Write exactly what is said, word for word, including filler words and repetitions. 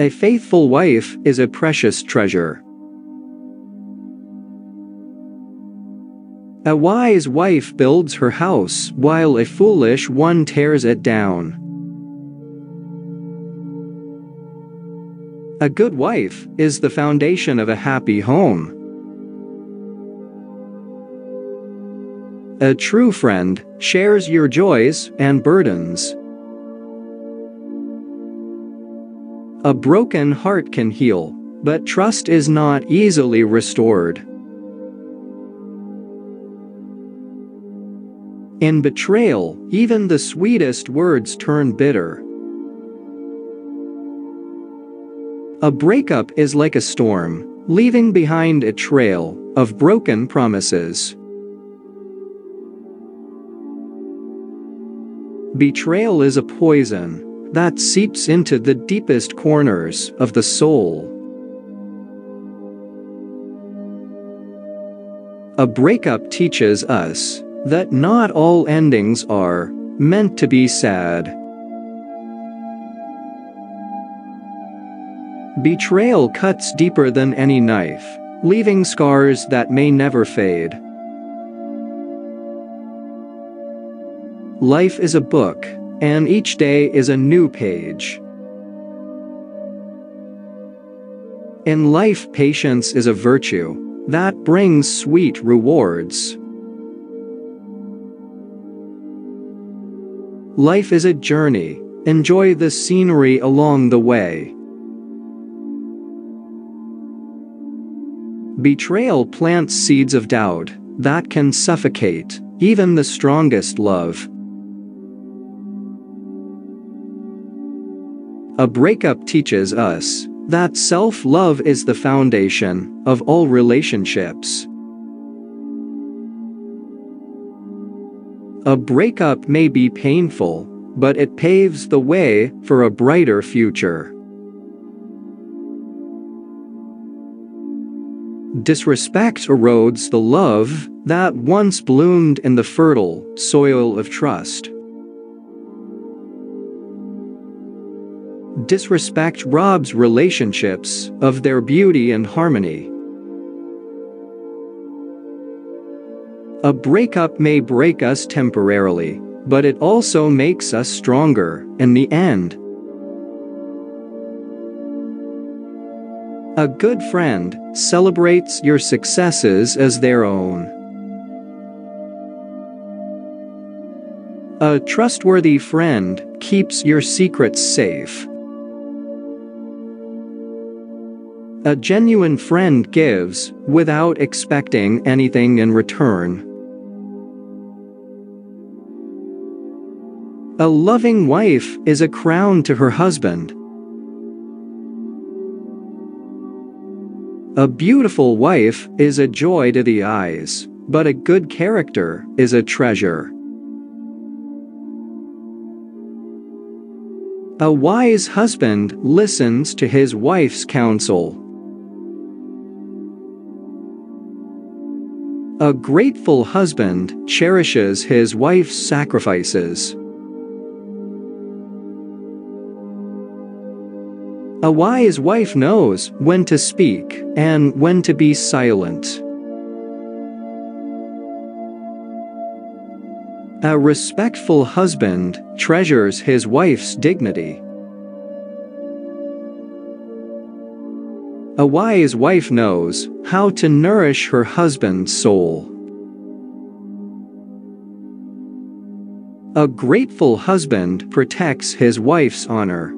A faithful wife is a precious treasure. A wise wife builds her house, while a foolish one tears it down. A good wife is the foundation of a happy home. A true friend shares your joys and burdens. A broken heart can heal, but trust is not easily restored. In betrayal, even the sweetest words turn bitter. A breakup is like a storm, leaving behind a trail of broken promises. Betrayal is a poison that seeps into the deepest corners of the soul. A breakup teaches us that not all endings are meant to be sad. Betrayal cuts deeper than any knife, leaving scars that may never fade. Life is a book, and each day is a new page. In life, patience is a virtue that brings sweet rewards. Life is a journey. Enjoy the scenery along the way. Betrayal plants seeds of doubt that can suffocate even the strongest love. A breakup teaches us that self-love is the foundation of all relationships. A breakup may be painful, but it paves the way for a brighter future. Disrespect erodes the love that once bloomed in the fertile soil of trust. Disrespect robs relationships of their beauty and harmony. A breakup may break us temporarily, but it also makes us stronger in the end. A good friend celebrates your successes as their own. A trustworthy friend keeps your secrets safe. A genuine friend gives without expecting anything in return. A loving wife is a crown to her husband. A beautiful wife is a joy to the eyes, but a good character is a treasure. A wise husband listens to his wife's counsel. A grateful husband cherishes his wife's sacrifices. A wise wife knows when to speak and when to be silent. A respectful husband treasures his wife's dignity. A wise wife knows how to nourish her husband's soul. A grateful husband protects his wife's honor.